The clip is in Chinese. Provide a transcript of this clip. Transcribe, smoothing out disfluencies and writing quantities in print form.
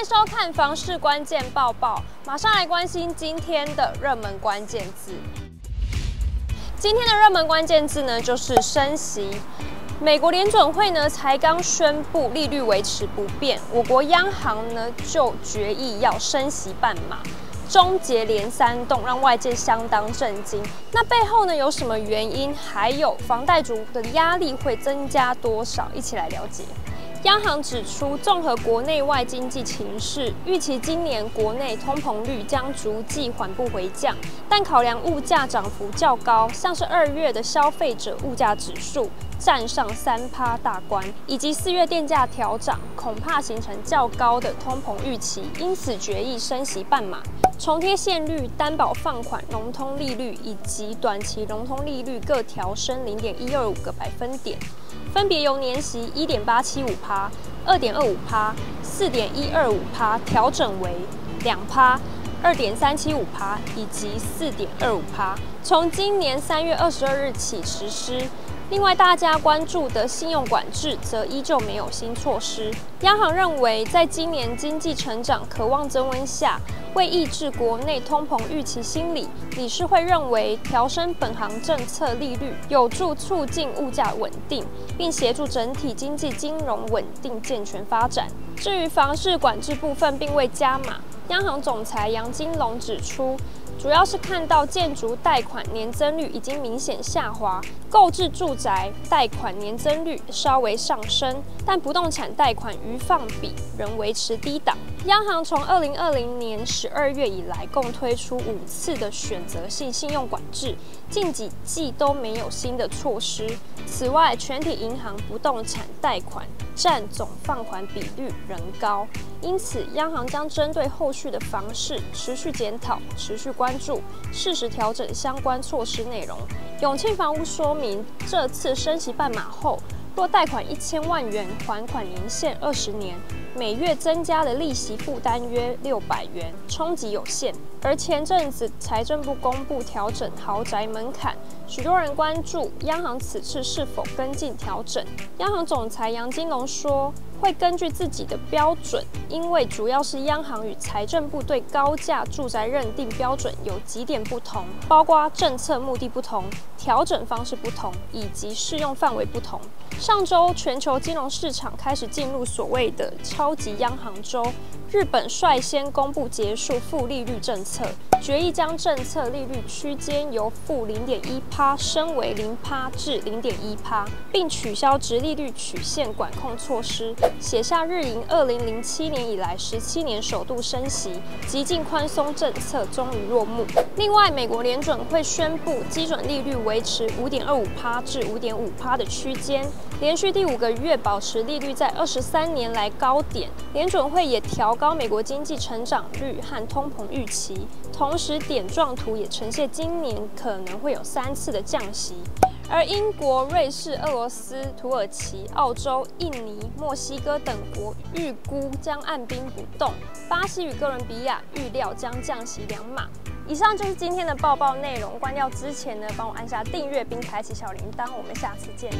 欢迎收看《房市关键报报》，马上来关心今天的热门关键字。今天的热门关键字呢，就是升息。 美国联准会呢才刚宣布利率维持不变，我国央行呢就决议要升息半码，终结连三动，让外界相当震惊。那背后呢有什么原因？还有房贷族的压力会增加多少？一起来了解。央行指出，综合国内外经济情势，预期今年国内通膨率将逐季缓步回降，但考量物价涨幅较高，像是2月的消费者物价指数。 站上3%大关，以及4月电价调涨，恐怕形成较高的通膨预期，因此决议升息半码，重贴现率、担保放款、融通利率以及短期融通利率各调升0.125个百分点，分别由年息1.875%、2.25%、4.125%调整为2%。 2.375%以及4.25%，从今年3月22日起实施。另外，大家关注的信用管制则依旧没有新措施。央行认为，在今年经济成长可望增温下，为抑制国内通膨预期心理，理事会认为调升本行政策利率有助促进物价稳定，并协助整体经济金融稳定健全发展。至于房市管制部分，并未加码。 央行总裁杨金龙指出，主要是看到建筑贷款年增率已经明显下滑，购置住宅贷款年增率稍微上升，但不动产贷款余放比仍维持低档。央行从2020年12月以来，共推出5次的选择性信用管制，近几季都没有新的措施。此外，全体银行不动产贷款占总放款比率仍高。 因此，央行将针对后续的房市持续检讨、持续关注，适时调整相关措施内容。永庆房屋说明，这次升息半码后，若贷款1000万元，还款年限20年，每月增加的利息负担约600元，冲击有限。而前阵子财政部公布调整豪宅门槛。 许多人关注央行此次是否跟进调整。央行总裁杨金龙说，会根据自己的标准，因为主要是央行与财政部对高价住宅认定标准有几点不同，包括政策目的不同、调整方式不同以及适用范围不同。上周全球金融市场开始进入所谓的超级央行周，日本率先公布结束负利率政策，决议将政策利率区间由负0.1%。 升为0%至0.1%，并取消殖利率曲线管控措施，写下日银2007年以来17年首度升息，极尽宽松政策终于落幕。另外，美国联准会宣布基准利率维持5.25%至5.5%的区间，连续第5个月保持利率在23年来高点。联准会也调高美国经济成长率和通膨预期，同时点状图也呈现今年可能会有3次的降息，而英国、瑞士、俄罗斯、土耳其、澳洲、印尼、墨西哥等国预估将按兵不动，巴西与哥伦比亚预料将降息2码。以上就是今天的报报内容。关掉之前呢，帮我按下订阅并开启小铃铛，我们下次见。